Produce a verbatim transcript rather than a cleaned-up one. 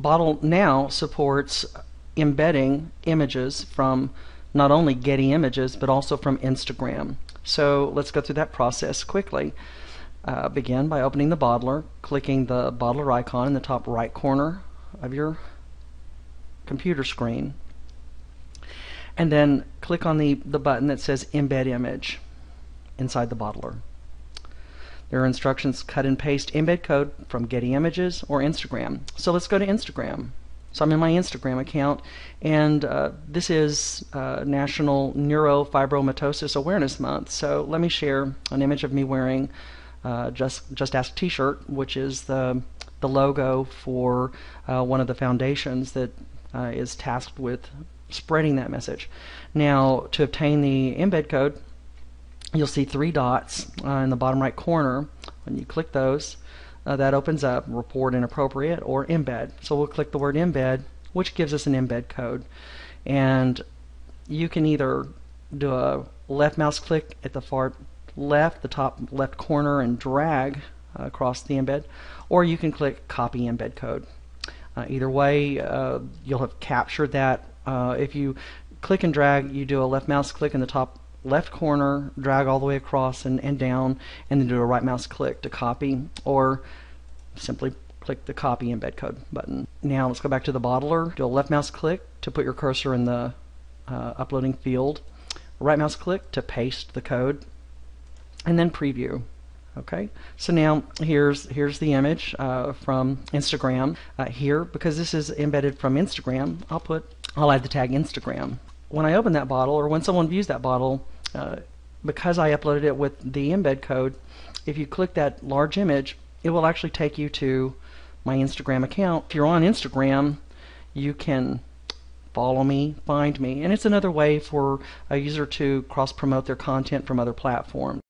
Botlr now supports embedding images from not only Getty Images but also from Instagram. So let's go through that process quickly. Uh, begin by opening the Botlr, clicking the Botlr icon in the top right corner of your computer screen, and then click on the, the button that says Embed Image inside the Botlr. There are instructions, cut and paste embed code from Getty Images or Instagram. So let's go to Instagram. So I'm in my Instagram account, and uh, this is uh, National Neurofibromatosis Awareness Month. So let me share an image of me wearing uh, just, just Ask T-shirt, which is the, the logo for uh, one of the foundations that uh, is tasked with spreading that message. Now, to obtain the embed code, you'll see three dots uh, in the bottom right corner. When you click those, uh, that opens up Report Inappropriate or Embed. So we'll click the word Embed, which gives us an embed code. And you can either do a left mouse click at the far left, the top left corner, and drag uh, across the embed, or you can click Copy Embed Code. Uh, either way, uh, you'll have captured that. Uh, if you click and drag, you do a left mouse click in the top left corner, drag all the way across and, and down, and then do a right mouse click to copy, or simply click the Copy Embed Code button. Now let's go back to the Botlr, do a left mouse click to put your cursor in the uh, uploading field, right mouse click to paste the code, and then preview. Okay, so now here's here's the image uh, from Instagram. Uh, here, because this is embedded from Instagram, I'll put I'll add the tag Instagram. When I open that Botlr, or when someone views that Botlr, uh, because I uploaded it with the embed code, if you click that large image, it will actually take you to my Instagram account. If you're on Instagram, you can follow me, find me, and it's another way for a user to cross-promote their content from other platforms.